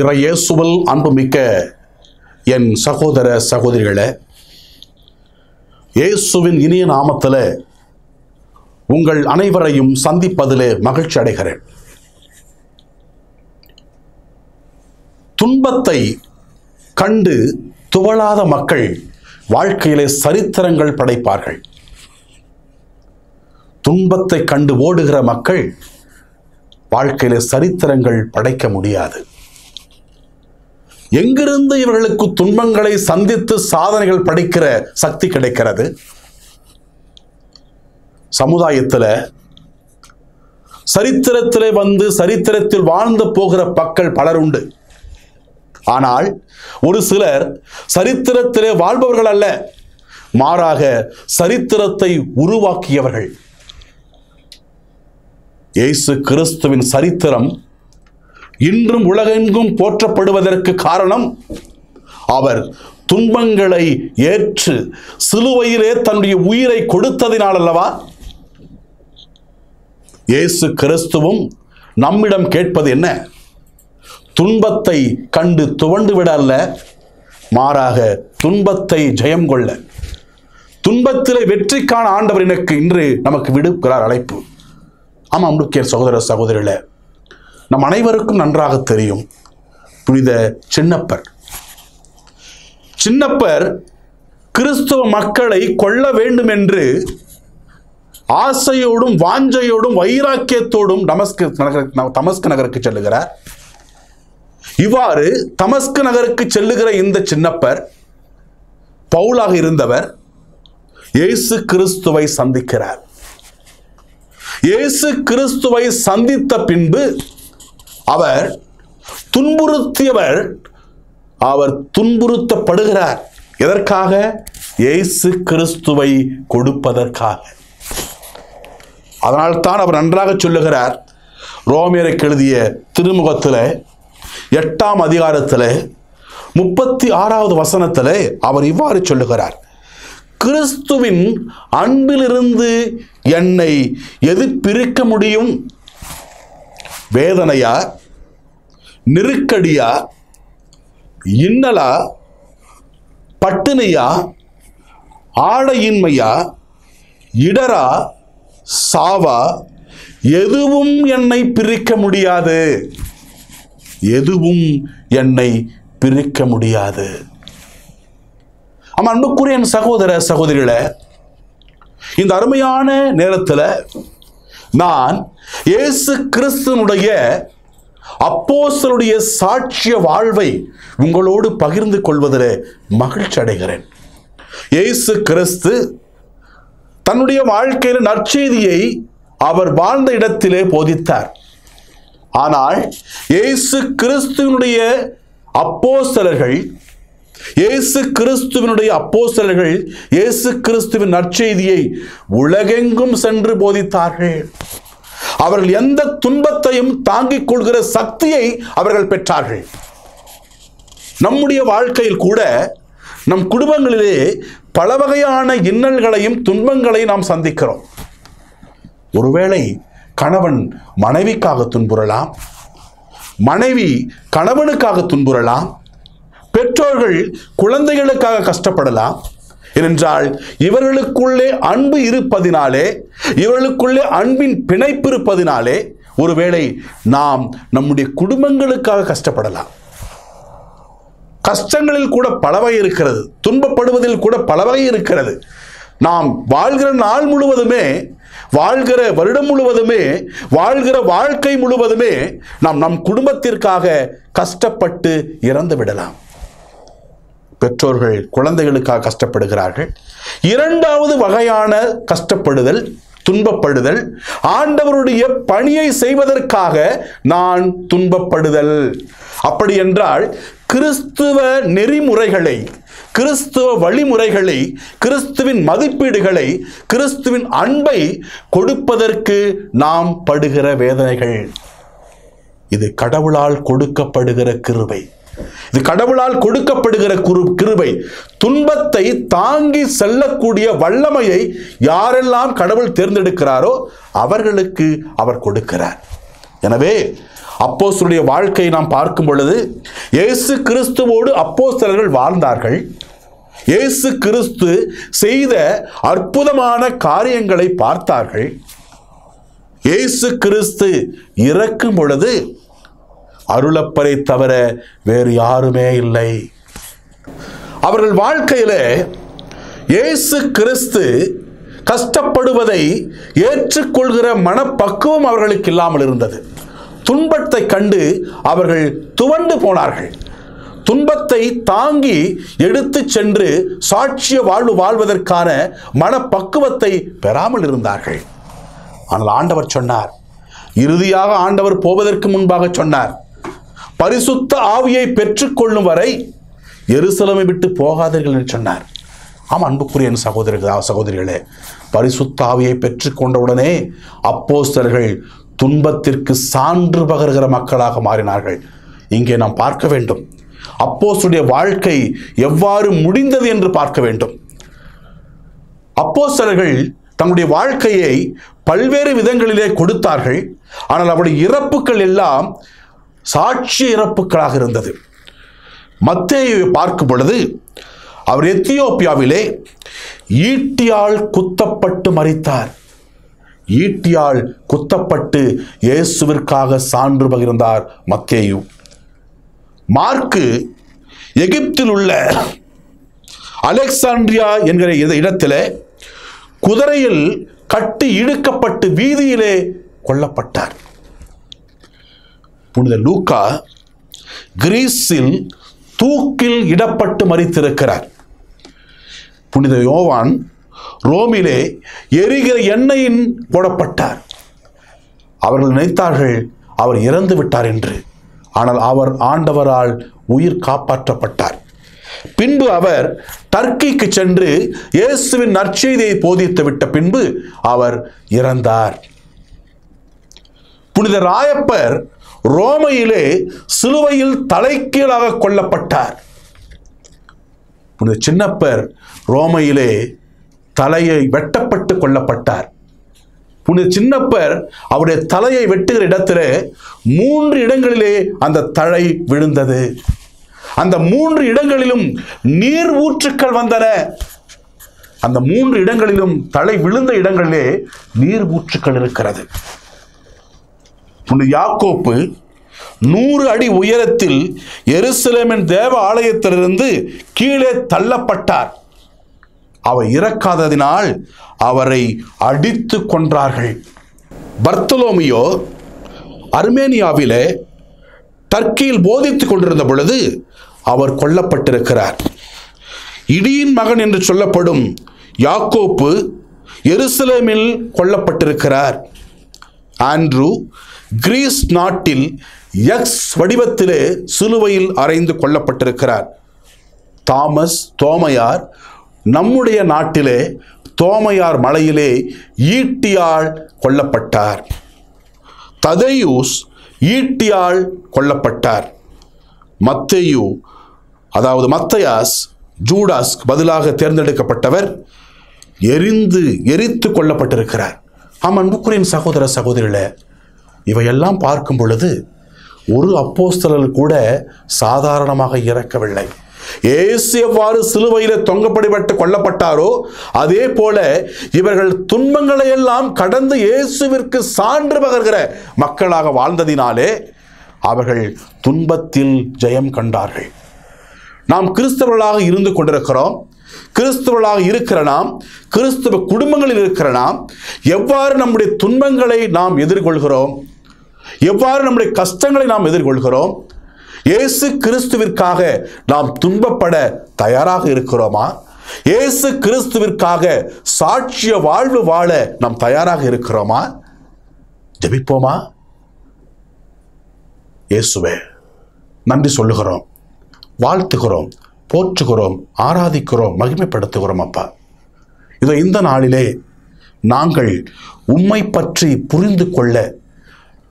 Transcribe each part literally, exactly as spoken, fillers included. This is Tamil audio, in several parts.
இறை இயேசுவில் அன்புமிக்க என் சகோதர சகோதரிகளே, இயேசுவின் இனிய நாமத்தில் உங்கள் அனைவரையும் சந்திப்பதிலே மகிழ்ச்சி அடைகிறேன். துன்பத்தை கண்டு துவளாத மக்கள் வாழ்க்கையிலே சரித்திரங்கள் படைப்பார்கள். துன்பத்தை கண்டு ஓடுகிற மக்கள் வாழ்க்கையிலே சரித்திரங்கள் படைக்க முடியாது. எங்கிருந்து இவர்களுக்கு துன்பங்களை சந்தித்து சாதனைகள் படைக்கிற சக்தி கிடைக்கிறது? சமுதாயத்தில் சரித்திரத்திலே வந்து சரித்திரத்தில் வாழ்ந்து போகிற மக்கள் பலர் உண்டு. ஆனால் ஒரு சிலர் சரித்திரத்திலே வாழ்பவர்கள் அல்ல, மாறாக சரித்திரத்தை உருவாக்கியவர்கள். இயேசு கிறிஸ்துவின் சரித்திரம் இன்றும் உலகெங்கும் போற்றப்படுவதற்கு காரணம், அவர் துன்பங்களை ஏற்று சிலுவையிலே தன்னுடைய உயிரை கொடுத்ததினால் அல்லவா? இயேசு கிறிஸ்துவும் நம்மிடம் கேட்பது என்ன? துன்பத்தை கண்டு துவண்டு விட அல்ல, மாறாக துன்பத்தை ஜெயம் கொள்ள, துன்பத்திலே வெற்றி காண ஆண்டவர் எனக்கு இன்று நமக்கு விடுக்கிறார் அழைப்பு. ஆமாம் அன்புக்குரிய சகோதர சகோதரிகளே, நம் அனைவருக்கும் நன்றாக தெரியும் புனித சின்னப்பர். சின்னப்பர் கிறிஸ்துவ மக்களை கொல்ல வேண்டும் என்று ஆசையோடும் வாஞ்சையோடும் வைராக்கியத்தோடும் தமஸ்கு நகர தமஸ்கு நகருக்கு செல்லுகிறார். இவ்வாறு தமஸ்கு நகருக்கு செல்லுகிற இந்த சின்னப்பர், பவுலாக இருந்தவர், இயேசு கிறிஸ்துவை சந்திக்கிறார். இயேசு கிறிஸ்துவை சந்தித்த பின்பு அவர் துன்புறுத்தியவர், அவர் துன்புறுத்தப்படுகிறார். எதற்காக? இயேசு கிறிஸ்துவை கொடுப்பதற்காக. அதனால்தான் அவர் நன்றாக சொல்லுகிறார். ரோமேயருக்கு எழுதிய திருமுகத்தில் எட்டாம் அதிகாரத்தில் முப்பத்தி ஆறாவது வசனத்தில் அவர் இவ்வாறு சொல்லுகிறார்: கிறிஸ்துவின் அன்பிலிருந்து என்னை எது பிரிக்க முடியும்? வேதனையா, நெருக்கடியா, இன்னலா, பட்டினியா, ஆடையின்மையா, இடரா, சாவா? எதுவும் என்னை பிரிக்க முடியாது, எதுவும் என்னை பிரிக்க முடியாது. ஆமாம் அன்புக்குரிய என் சகோதர சகோதரிகளே, இந்த அருமையான நேரத்தில் நான் இயேசு கிறிஸ்துனுடைய அப்போஸ்தலருடைய சாட்சிய வாழ்வை உங்களோடு பகிர்ந்து கொள்வதில் மகிழ்ச்சி அடைகிறேன். இயேசு கிறிஸ்து தன்னுடைய வாழ்க்கையில் நற்செய்தியை அவர் வாழ்ந்த இடத்திலே போதித்தார். ஆனால் இயேசு கிறிஸ்துவனுடைய அப்போஸ்தலர்கள் இயேசு கிறிஸ்துவனுடைய அப்போஸ்தலர்கள் இயேசு கிறிஸ்துவின் நற்செய்தியை உலகெங்கும் சென்று போதித்தார்கள். அவர்கள் எந்த துன்பத்தையும் தாங்கிக் கொள்கிற சக்தியை அவர்கள் பெற்றார்கள். நம்முடைய வாழ்க்கையில் கூட, நம் குடும்பங்களிலே பல வகையான இன்னல்களையும் துன்பங்களையும் நாம் சந்திக்கிறோம். ஒருவேளை கணவன் மனைவிக்காக துன்புறலாம், மனைவி கணவனுக்காக துன்புறலாம், பெற்றோர்கள் குழந்தைகளுக்காக கஷ்டப்படலாம். ஏனென்றால் இவர்களுக்குள்ளே அன்பு இருப்பதினாலே, இவர்களுக்குள்ளே அன்பின் பிணைப்பு இருப்பதினாலே ஒருவேளை நாம் நம்முடைய குடும்பங்களுக்காக கஷ்டப்படலாம். கஷ்டங்களில் கூட பலவகை இருக்கிறது, துன்பப்படுவதில் கூட பலவகை இருக்கிறது. நாம் வாழ்கிற நாள் முழுவதுமே, வாழ்கிற வருடம் முழுவதுமே, வாழ்கிற வாழ்க்கை முழுவதுமே நாம் நம் குடும்பத்திற்காக கஷ்டப்பட்டு இறந்து விடலாம். பெற்றோர்கள் குழந்தைகளுக்காக கஷ்டப்படுகிறார்கள். இரண்டாவது வகையான கஷ்டப்படுதல், துன்பப்படுதல், ஆண்டவருடைய பணியை செய்வதற்காக நான் துன்பப்படுதல். அப்படி என்றால் கிறிஸ்துவ நெறிமுறைகளை, கிறிஸ்துவ வழிமுறைகளை, கிறிஸ்துவின் மதிப்பீடுகளை, கிறிஸ்துவின் அன்பை கொடுப்பதற்கு நாம் படுகிற வேதனைகள், இது கடவுளால் கொடுக்கப்படுகிற கிருபை. இது கடவுளால் கொடுக்கப்படுகிற கிருபை. துன்பத்தை தாங்கி செல்லக்கூடிய வல்லமையை யாரெல்லாம் கடவுள் தேர்ந்தெடுக்கிறாரோ அவர்களுக்கு அவர் கொடுக்கிறார். எனவே அப்போஸ்தலருடைய வாழ்க்கையை நாம் பார்க்கும் பொழுது இயேசு கிறிஸ்துவோடு அப்போஸ்தலர்கள் வாழ்ந்தார்கள். இயேசு கிறிஸ்து செய்த அற்புதமான காரியங்களை பார்த்தார்கள். இயேசு கிறிஸ்து இறக்கும் பொழுது அருளப்பரை தவிர வேறு யாருமே இல்லை. அவர்கள் வாழ்க்கையில இயேசு கிறிஸ்து கஷ்டப்படுவதை ஏற்றுக்கொள்கிற மனப்பக்குவம் அவர்களுக்கு இல்லாமல் இருந்தது. துன்பத்தை கண்டு அவர்கள் துவண்டு போனார்கள். துன்பத்தை தாங்கி எடுத்து சென்று சாட்சிய வாழ்வு வாழ்வதற்கான மனப்பக்குவத்தை பெறாமல் இருந்தார்கள். ஆனால் ஆண்டவர் சொன்னார், இறுதியாக ஆண்டவர் போவதற்கு முன்பாக சொன்னார், பரிசுத்த ஆவியை பெற்றுக்கொள்ளும் வரை எருசலேமை விட்டு போகாதீர்கள் என்று சொன்னார். ஆமாம் அன்புக்குரிய என் சகோதரர்கள் சகோதரிகளே, பரிசுத்த ஆவியை பெற்றுக்கொண்டவுடனே அப்போஸ்தலர்கள் துன்பத்திற்கு சான்று பகர்கிற மக்களாக மாறினார்கள். இங்கே நாம் பார்க்க வேண்டும், அப்போஸ்தலருடைய வாழ்க்கை எவ்வாறு முடிந்தது என்று பார்க்க வேண்டும். அப்போஸ்தலர்கள் தங்களுடைய வாழ்க்கையை பல்வேறு விதங்களிலே கொடுத்தார்கள். ஆனால் அவருடைய இறப்புகள் எல்லாம் சாட்சி இறப்புகளாக இருந்தது. மத்தேயுவை பார்க்கும் பொழுது அவர் எத்தியோப்பியாவிலே ஈட்டியால் குத்தப்பட்டு மரித்தார். ஈட்டியால் குத்தப்பட்டு இயேசுவிற்காக சான்று பகிர்ந்தார் மத்தேயு. மார்க்கு எகிப்தில் உள்ள அலெக்சாண்ட்ரியா என்கிற இடத்திலே குதிரையில் கட்டி இழுக்கப்பட்டு வீதியிலே கொல்லப்பட்டார். புனித லூக்கா கிரீஸில் தூக்கில் இடப்பட்டு மரித்திருக்கிறார். புனித யோவான் ரோமிலே எரிகிற எண்ணெயின் போடப்பட்டார். அவர்கள் நினைத்தார்கள் அவர் இறந்து விட்டார் என்று. ஆனால் அவர் ஆண்டவரால் உயிர் காப்பாற்றப்பட்டார். பின்பு அவர் டர்க்கிக்கு சென்று இயேசுவின் நற்செய்தியை போதித்து விட்ட பின்பு அவர் இறந்தார். புனித ராயப்பர் ரோமையிலே சிலுவையில் தலைக்கீழாக கொல்லப்பட்டார். புனித சின்னப்பர் ரோமையிலே தலையை வெட்டப்பட்டு கொல்லப்பட்டார். புனித சின்னப்பர் அவருடைய தலையை வெட்டுகிற இடத்திலே மூன்று இடங்களிலே அந்த தலை விழுந்தது. அந்த மூன்று இடங்களிலும் நீர் ஊற்றுக்கள் வந்தன. அந்த மூன்று இடங்களிலும் தலை விழுந்த இடங்களிலே நீர் ஊற்றுக்கள் இருக்கிறது. புனித யாக்கோப்பு நூறு அடி உயரத்தில் எருசலேமின் தேவ ஆலயத்திலிருந்து கீழே தள்ளப்பட்டார். அவர் இறக்காததினால் அவரை அடித்து கொன்றார்கள். பர்த்தலோமியோ அர்மேனியாவிலே டர்க்கியில் போதித்துக் கொண்டிருந்த பொழுது அவர் கொல்லப்பட்டிருக்கிறார். இடியின் மகன் என்று சொல்லப்படும் யாக்கோப்பு எருசலேமில் கொல்லப்பட்டிருக்கிறார். ஆண்ட்ரூ கிரீஸ் நாட்டில் எக்ஸ் வடிவத்திலே சிலுவையில் அறைந்து கொல்லப்பட்டிருக்கிறார். தாமஸ் தோமையார் நம்முடைய நாட்டிலே தோமையார் மலையிலே ஈட்டியால் கொல்லப்பட்டார். ததையூஸ் ஈட்டியால் கொல்லப்பட்டார். மத்தேயு அதாவது மத்தயாஸ் ஜூடாஸ் பதிலாக தேர்ந்தெடுக்கப்பட்டவர் எரிந்து எரித்து கொல்லப்பட்டிருக்கிறார். ஆம் அன்புக்குரிய சகோதர சகோதரிகளே, இவையெல்லாம் பார்க்கும் பொழுது ஒரு அப்போஸ்தலர் கூட சாதாரணமாக இறக்கவில்லை. இயேசு எவ்வாறு சிலுவையிலே தொங்கப்படிபட்டு கொல்லப்பட்டாரோ அதே போல இவர்கள் துன்பங்களை எல்லாம் கடந்து இயேசுவிற்கு சான்று பகர்கிற மக்களாக வாழ்ந்ததினாலே அவர்கள் துன்பத்தில் ஜெயம் கண்டார்கள். நாம் கிறிஸ்தவர்களாக இருந்து கொண்டிருக்கிறோம். கிறிஸ்தவர்களாக இருக்கிற நாம், கிறிஸ்தவ குடும்பங்களில் இருக்கிற நாம் எவ்வாறு நம்முடைய துன்பங்களை நாம் எதிர்கொள்கிறோம், எவ்வாறு நம்முடைய கஷ்டங்களை நாம் எதிர்கொள்கிறோம், இயேசு கிறிஸ்துவிற்காக நாம் துன்பப்பட தயாராக இருக்கிறோமா, இயேசு கிறிஸ்துவிற்காக சாட்சிய வாழ்வு வாழ நாம் தயாராக இருக்கிறோமா? ஜெபிப்போமா? இயேசுவே நன்றி சொல்லுகிறோம், வாழ்த்துகிறோம், போற்றுகிறோம், ஆராதிக்கிறோம், மகிமைப்படுத்துகிறோம். அப்பா, இதோ இந்த நாளிலே நாங்கள் உம்மை பற்றி புரிந்து கொள்ள,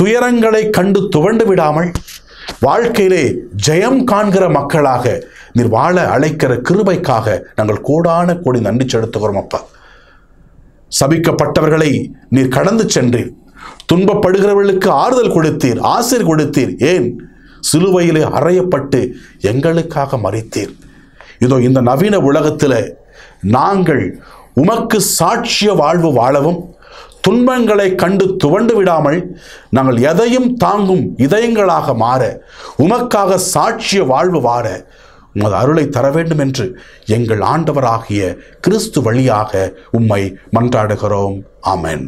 துயரங்களை கண்டு துவண்டு விடாமல் வாழ்க்கையிலே ஜெயம் காண்கிற மக்களாக நீர் வாழ அழைக்கிற கிருபைக்காக நாங்கள் கோடான கோடி நன்றி செலுத்துகிறோம். அப்பா, சபிக்கப்பட்டவர்களை நீர் கடந்து சென்று துன்பப்படுகிறவர்களுக்கு ஆறுதல் கொடுத்தீர், ஆசிர் கொடுத்தீர். ஏன் சிலுவையிலே அறையப்பட்டு எங்களுக்காக மரித்தீர். இதோ இந்த நவீன உலகத்தில் நாங்கள் உமக்கு சாட்சிய வாழ்வு வாழவும், துன்பங்களை கண்டு துவண்டு விடாமல் நாங்கள் எதையும் தாங்கும் இதயங்களாக மாற, உமக்காக சாட்சிய வாழ்வு வாழ உமது அருளை தர வேண்டும் என்று எங்கள் ஆண்டவராகிய கிறிஸ்து வழியாக உம்மை மன்றாடுகிறோம். ஆமென்.